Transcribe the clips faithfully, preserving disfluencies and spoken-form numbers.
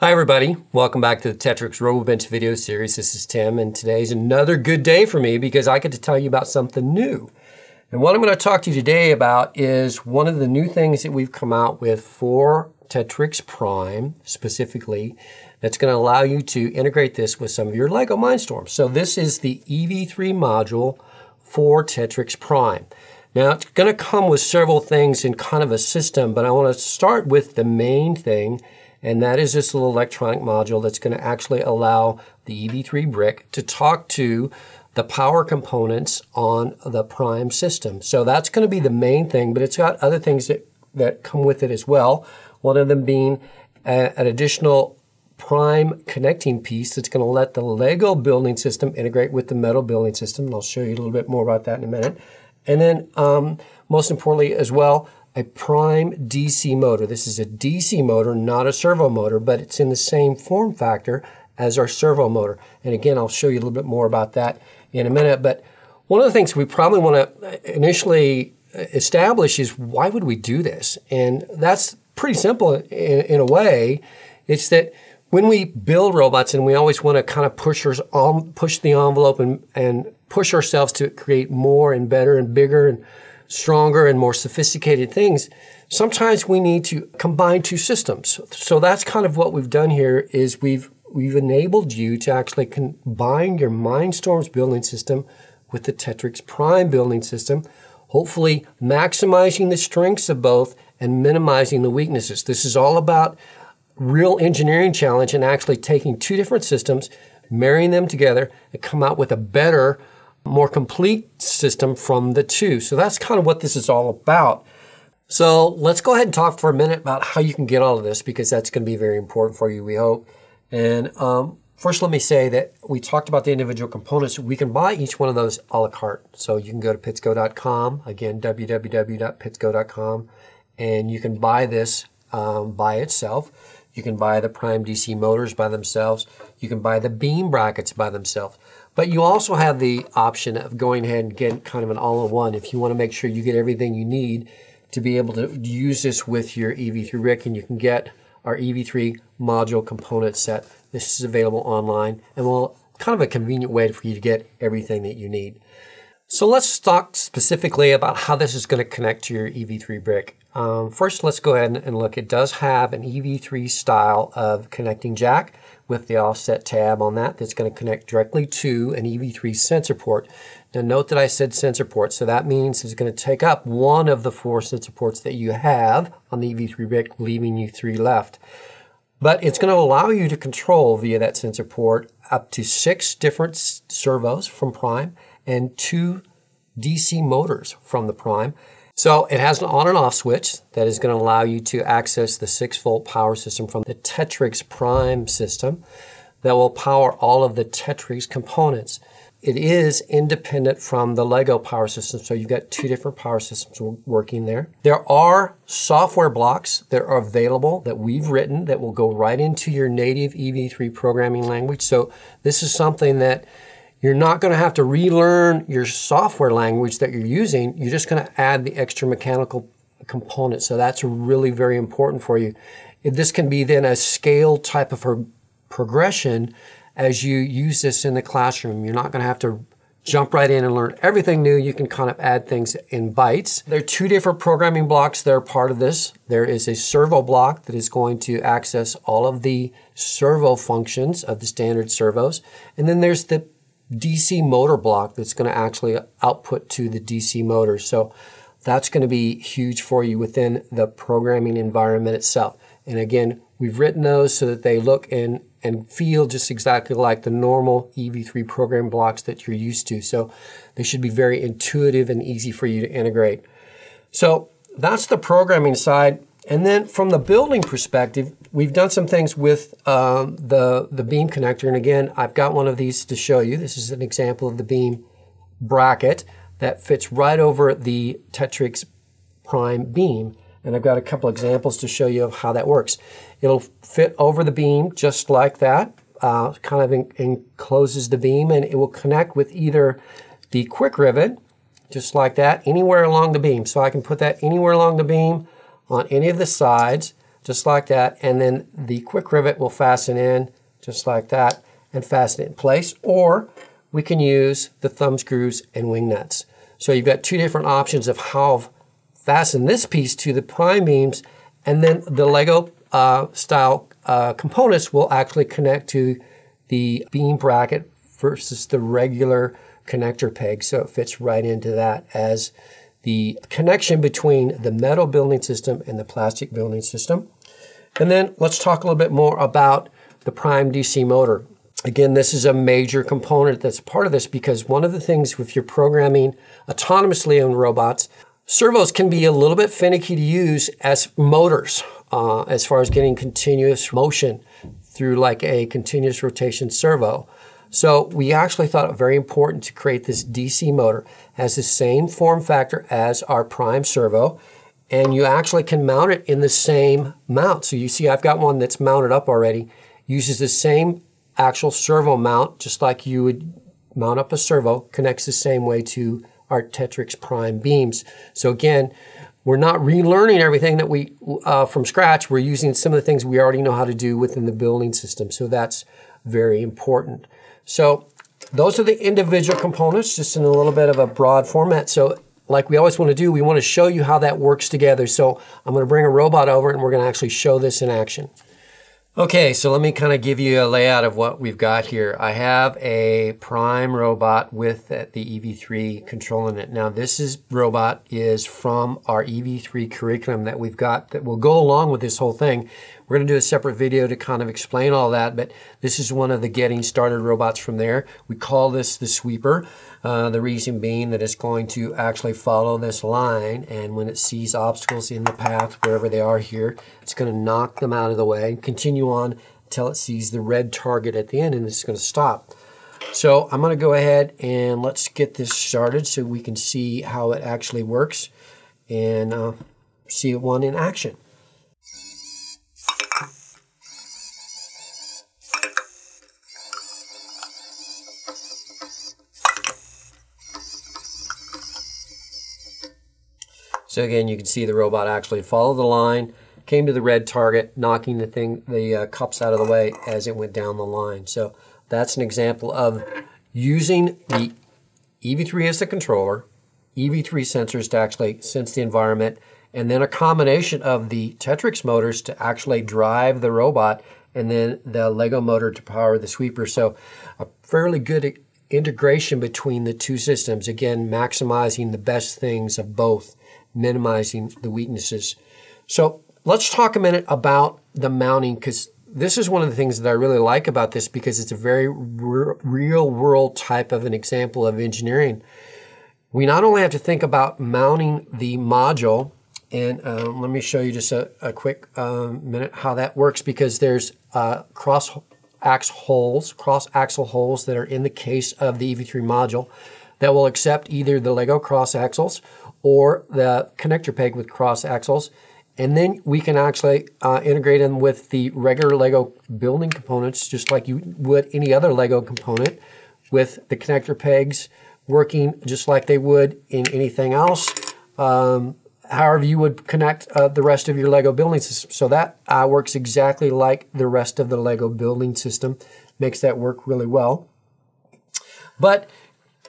Hi everybody, welcome back to the Tetrix RoboBench video series. This is Tim, and today's another good day for me because I get to tell you about something new. And what I'm going to talk to you today about is one of the new things that we've come out with for TETRIX Prime specifically that's going to allow you to integrate this with some of your LEGO Mindstorms. So this is the E V three module for TETRIX Prime. Now it's going to come with several things in kind of a system, but I want to start with the main thing, and that is this little electronic module that's going to actually allow the E V three brick to talk to the power components on the Prime system. So that's going to be the main thing, but it's got other things that, that come with it as well. One of them being a, an additional Prime connecting piece that's going to let the LEGO building system integrate with the metal building system. And I'll show you a little bit more about that in a minute. And then um, most importantly as well, a Prime D C motor. This is a D C motor, not a servo motor, but it's in the same form factor as our servo motor. And again, I'll show you a little bit more about that in a minute. But one of the things we probably want to initially establish is, why would we do this? And that's pretty simple in, in a way. It's that when we build robots, and we always want to kind of push, our, um, push the envelope and, and push ourselves to create more and better and bigger and stronger and more sophisticated things, sometimes we need to combine two systems. So that's kind of what we've done here, is we've we've enabled you to actually combine your Mindstorms building system with the TETRIX Prime building system, hopefully maximizing the strengths of both and minimizing the weaknesses. This is all about real engineering challenge and actually taking two different systems, marrying them together, and come out with a better, more complete system from the two. So that's kind of what this is all about. So let's go ahead and talk for a minute about how you can get all of this, because that's going to be very important for you, we hope. And um, first, let me say that we talked about the individual components. We can buy each one of those a la carte. So you can go to pitsco dot com, again, w w w dot pitsco dot com, and you can buy this um, by itself. You can buy the Prime D C motors by themselves. You can buy the beam brackets by themselves. But you also have the option of going ahead and getting kind of an all-in-one if you want to make sure you get everything you need to be able to use this with your E V three brick. And you can get our E V three module component set. This is available online, and well, kind of a convenient way for you to get everything that you need. So let's talk specifically about how this is going to connect to your E V three brick. Um, first, let's go ahead and look. It does have an E V three style of connecting jack with the offset tab on that that's going to connect directly to an E V three sensor port. Now note that I said sensor port, so that means it's going to take up one of the four sensor ports that you have on the E V three brick, leaving you three left. But it's going to allow you to control via that sensor port up to six different servos from Prime and two D C motors from the Prime. So it has an on and off switch that is going to allow you to access the six volt power system from the TETRIX Prime system that will power all of the TETRIX components. It is independent from the LEGO power system, so you've got two different power systems working there. There are software blocks that are available that we've written that will go right into your native E V three programming language. So this is something that you're not going to have to relearn your software language that you're using. You're just going to add the extra mechanical component. So that's really very important for you. This can be then a scale type of progression as you use this in the classroom. You're not going to have to jump right in and learn everything new. You can kind of add things in bites. There are two different programming blocks that are part of this. There is a servo block that is going to access all of the servo functions of the standard servos. And then there's the D C motor block that's going to actually output to the D C motor. So that's going to be huge for you within the programming environment itself. And again, we've written those so that they look and, and feel just exactly like the normal E V three program blocks that you're used to. So they should be very intuitive and easy for you to integrate. So that's the programming side. And then from the building perspective, we've done some things with um, the, the beam connector. And again, I've got one of these to show you. This is an example of the beam bracket that fits right over the TETRIX Prime beam. And I've got a couple examples to show you of how that works. It'll fit over the beam just like that, uh, kind of en encloses the beam, and it will connect with either the quick rivet, just like that, anywhere along the beam. So I can put that anywhere along the beam, on any of the sides. just like that, and then the quick rivet will fasten in just like that and fasten it in place, or we can use the thumb screws and wing nuts. So you've got two different options of how to fasten this piece to the pine beams, and then the Lego uh, style uh, components will actually connect to the beam bracket versus the regular connector peg, so it fits right into that as the connection between the metal building system and the plastic building system. And then let's talk a little bit more about the Prime D C motor. Again, this is a major component that's part of this, because one of the things with your programming autonomously on robots, servos can be a little bit finicky to use as motors, uh, as far as getting continuous motion through like a continuous rotation servo. So we actually thought it very important to create this D C motor. It has the same form factor as our Prime servo, and you actually can mount it in the same mount. So you see I've got one that's mounted up already, uses the same actual servo mount, just like you would mount up a servo, connects the same way to our TETRIX Prime beams. So again, we're not relearning everything that we uh, from scratch. We're using some of the things we already know how to do within the building system. So that's very important. So those are the individual components, just in a little bit of a broad format. So like we always want to do, we want to show you how that works together. So I'm going to bring a robot over and we're going to actually show this in action. Okay, so let me kind of give you a layout of what we've got here. I have a Prime robot with the E V three controlling it. Now this is robot is from our E V three curriculum that we've got that will go along with this whole thing. We're going to do a separate video to kind of explain all that, but this is one of the getting started robots from there. We call this the sweeper. Uh, the reason being that it's going to actually follow this line, and when it sees obstacles in the path, wherever they are here, it's going to knock them out of the way and continue on until it sees the red target at the end, and it's going to stop. So I'm going to go ahead and let's get this started so we can see how it actually works and uh, see one in action. So again, you can see the robot actually followed the line, came to the red target, knocking the thing, the uh, cups out of the way as it went down the line. So that's an example of using the E V three as the controller, E V three sensors to actually sense the environment, and then a combination of the TETRIX motors to actually drive the robot, and then the Lego motor to power the sweeper. So a fairly good integration between the two systems. Again, maximizing the best things of both, minimizing the weaknesses. So let's talk a minute about the mounting, because this is one of the things that I really like about this, because it's a very real world type of an example of engineering. We not only have to think about mounting the module, and uh, let me show you just a, a quick um, minute how that works, because there's uh, cross ax holes, cross axle holes that are in the case of the E V three module that will accept either the Lego cross axles or the connector peg with cross axles. And then we can actually uh, integrate them with the regular Lego building components, just like you would any other Lego component, with the connector pegs working just like they would in anything else, um, however you would connect uh, the rest of your Lego building system. So that uh, works exactly like the rest of the Lego building system, makes that work really well. But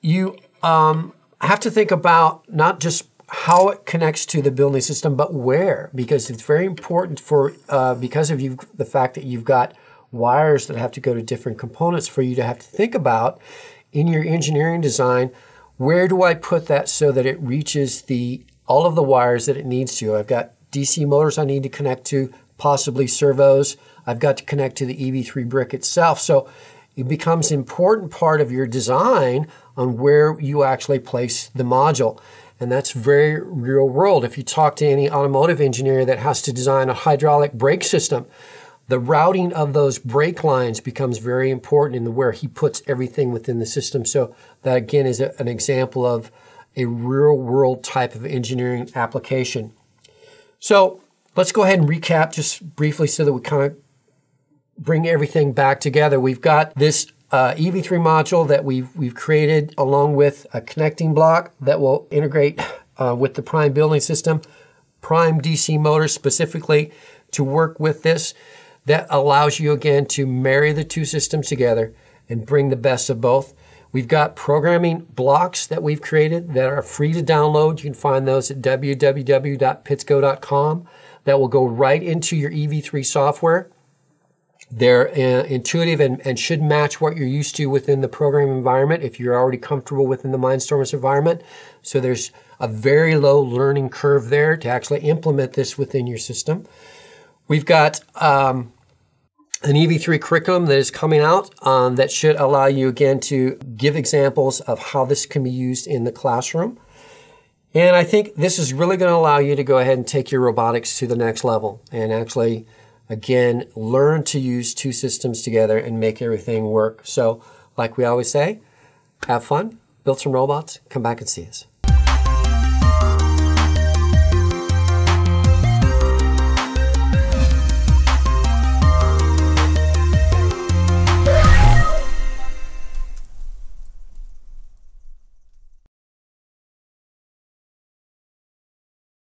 you um, have to think about not just how it connects to the building system, but where, because it's very important for, uh, because of you, the fact that you've got wires that have to go to different components, for you to have to think about in your engineering design, where do I put that so that it reaches the all of the wires that it needs to. I've got D C motors I need to connect to, possibly servos. I've got to connect to the E V three brick itself. So it becomes an important part of your design on where you actually place the module. And that's very real world. If you talk to any automotive engineer that has to design a hydraulic brake system, the routing of those brake lines becomes very important in the where he puts everything within the system. So that again is a, an example of a real world type of engineering application. So let's go ahead and recap just briefly so that we kind of bring everything back together. We've got this uh, E V three module that we've, we've created along with a connecting block that will integrate uh, with the Prime building system, Prime D C motors specifically to work with this. That allows you again to marry the two systems together and bring the best of both. We've got programming blocks that we've created that are free to download. You can find those at w w w dot pitsco dot com. That will go right into your E V three software. They're uh, intuitive and, and should match what you're used to within the program environment if you're already comfortable within the Mindstorms environment. So there's a very low learning curve there to actually implement this within your system. We've got um, an E V three curriculum that is coming out um, that should allow you again to give examples of how this can be used in the classroom. And I think this is really going to allow you to go ahead and take your robotics to the next level and actually, again, learn to use two systems together and make everything work. So like we always say, have fun, build some robots, come back and see us.